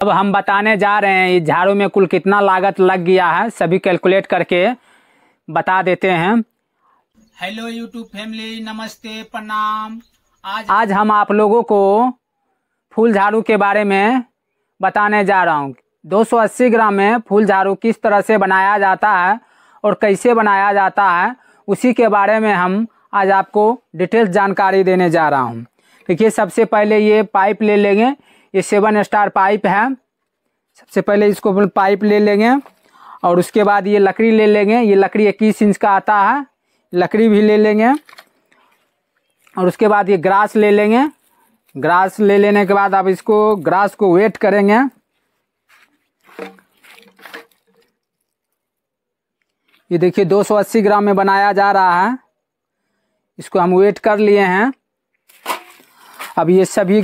अब हम बताने जा रहे हैं ये झाड़ू में कुल कितना लागत लग गया है, सभी कैलकुलेट करके बता देते हैं। हेलो यूट्यूब फैमिली, नमस्ते, प्रणाम। आज हम आप लोगों को फूल झाड़ू के बारे में बताने जा रहा हूँ। 280 ग्राम में फूल झाड़ू किस तरह से बनाया जाता है और कैसे बनाया जाता है, उसी के बारे में हम आज आपको डिटेल्स जानकारी देने जा रहा हूँ। देखिए, सबसे पहले ये पाइप ले लेंगे, ये 7 स्टार पाइप है। सबसे पहले इसको पाइप ले लेंगे और उसके बाद ये लकड़ी ले लेंगे। ये लकड़ी 21 इंच का आता है, लकड़ी भी ले लेंगे। और उसके बाद ये ग्रास ले लेंगे। ग्रास ले लेने के बाद आप इसको ग्रास को वेट करेंगे। ये देखिए 280 ग्राम में बनाया जा रहा है, इसको हम वेट कर लिए हैं। अब ये सभी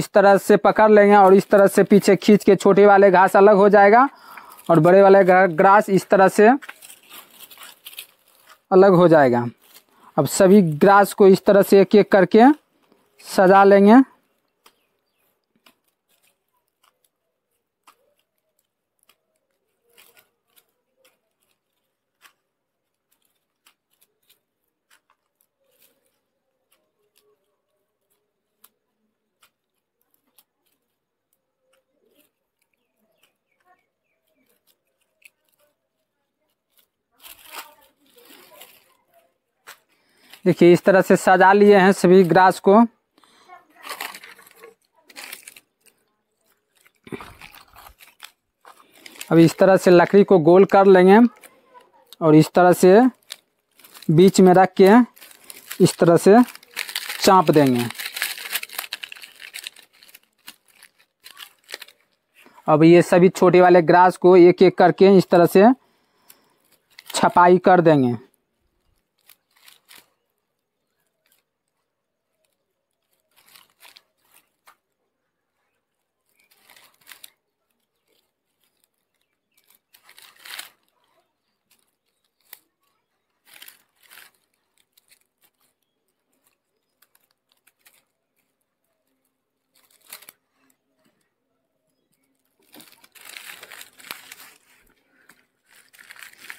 इस तरह से पकड़ लेंगे और इस तरह से पीछे खींच के छोटे वाले घास अलग हो जाएगा और बड़े वाले ग्रास इस तरह से अलग हो जाएगा। अब सभी ग्रास को इस तरह से एक एक करके सजा लेंगे। देखिए, इस तरह से सजा लिए हैं सभी ग्रास को। अब इस तरह से लकड़ी को गोल कर लेंगे और इस तरह से बीच में रख के इस तरह से चाप देंगे। अब ये सभी छोटे वाले ग्रास को एक एक करके इस तरह से छपाई कर देंगे।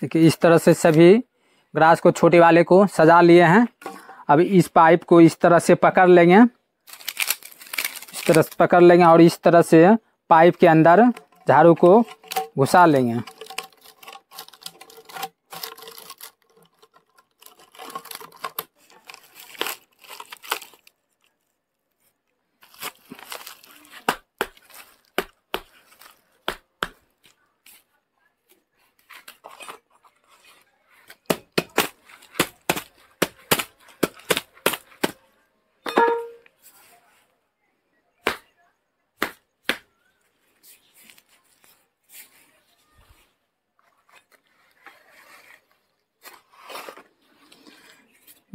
देखिए, इस तरह से सभी ग्रास को छोटे वाले को सजा लिए हैं। अब इस पाइप को इस तरह से पकड़ लेंगे, इस तरह से पकड़ लेंगे और इस तरह से पाइप के अंदर झाड़ू को घुसा लेंगे।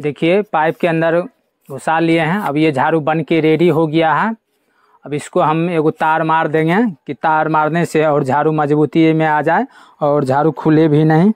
देखिए, पाइप के अंदर घुसा लिए हैं। अब ये झाड़ू बन के रेडी हो गया है। अब इसको हम एगो तार मार देंगे कि तार मारने से और झाड़ू मजबूती में आ जाए और झाड़ू खुले भी नहीं।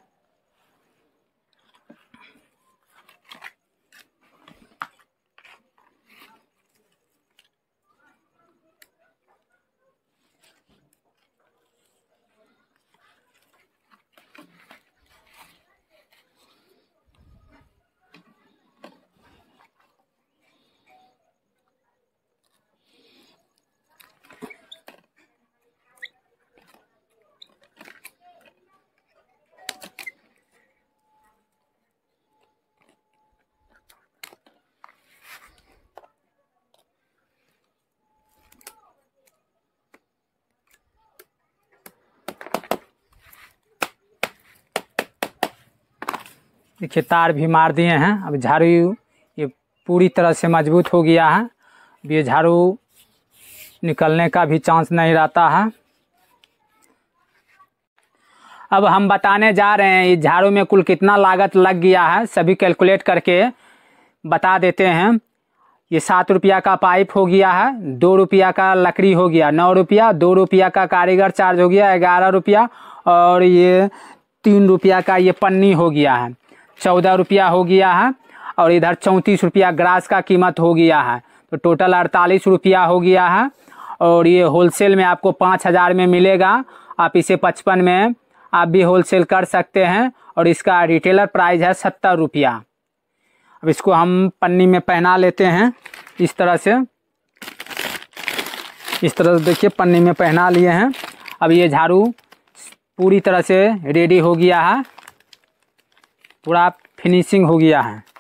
देखिए, तार भी मार दिए हैं। अब झाड़ू ये पूरी तरह से मजबूत हो गया है। अब ये झाड़ू निकलने का भी चांस नहीं रहता है। अब हम बताने जा रहे हैं ये झाड़ू में कुल कितना लागत लग गया है, सभी कैलकुलेट करके बता देते हैं। ये 7 रुपया का पाइप हो गया है, 2 रुपया का लकड़ी हो गया, 9 रुपया, 2 रुपया का कारीगर चार्ज हो गया, 11 रुपया, और ये 3 रुपया का ये पन्नी हो गया है, 14 रुपया हो गया है, और इधर 34 रुपया ग्रास का कीमत हो गया है। तो टोटल 48 रुपया हो गया है। और ये होलसेल में आपको 5000 में मिलेगा, आप इसे 55 में आप भी होलसेल कर सकते हैं। और इसका रिटेलर प्राइस है 70 रुपया। अब इसको हम पन्नी में पहना लेते हैं इस तरह से, इस तरह से देखिए पन्नी में पहना लिए हैं। अब ये झाड़ू पूरी तरह से रेडी हो गया है, पूरा फिनिशिंग हो गया है।